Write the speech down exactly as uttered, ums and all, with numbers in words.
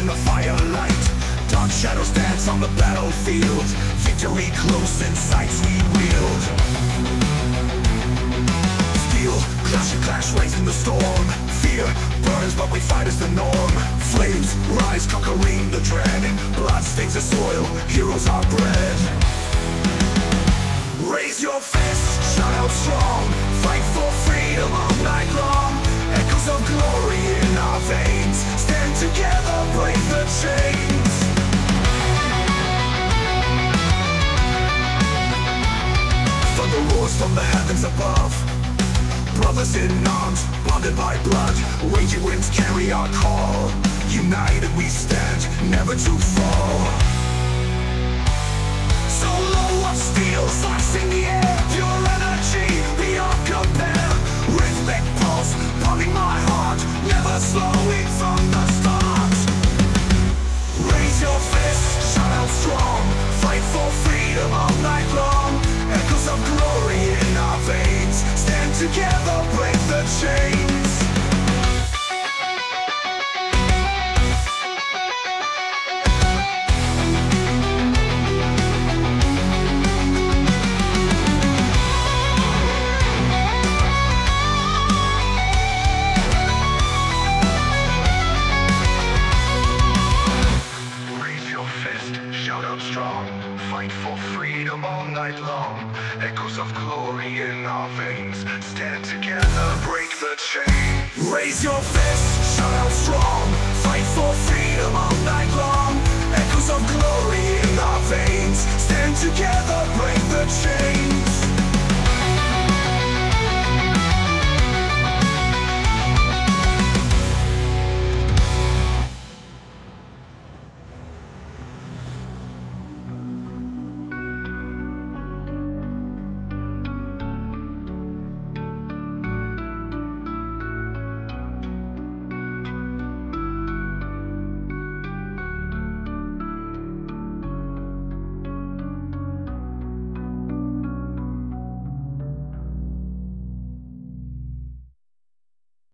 In the firelight, dark shadows dance on the battlefield. Victory close in sight, we wield. Steel, clash and clash, raising the storm. Fear burns, but we fight as the norm. Flames rise, conquering the dread. Blood stains the soil, heroes are bred. Raise your fists, shout out strong. Fight for freedom all night long. Echoes of glory in our veins. Stand together, break the chains. Thunder roars from the heavens above. Brothers in arms, bonded by blood. Raging winds carry our call. United we stand, never to fall. Solo of steel, socks in the air. Pure energy, beyond compare. Rhythmic pulse, pounding my heart. Never slowing from the start. Raise your fists, shout out strong. Fight for freedom all night long. Echoes of glory in our veins. Stand together, break the chains. Fight for freedom all night long. Echoes of glory in our veins. Stand together, break the chain. Raise your fists, shout out strong. Fight for freedom all night long. Echoes of glory in our veins. Stand together, break the chain.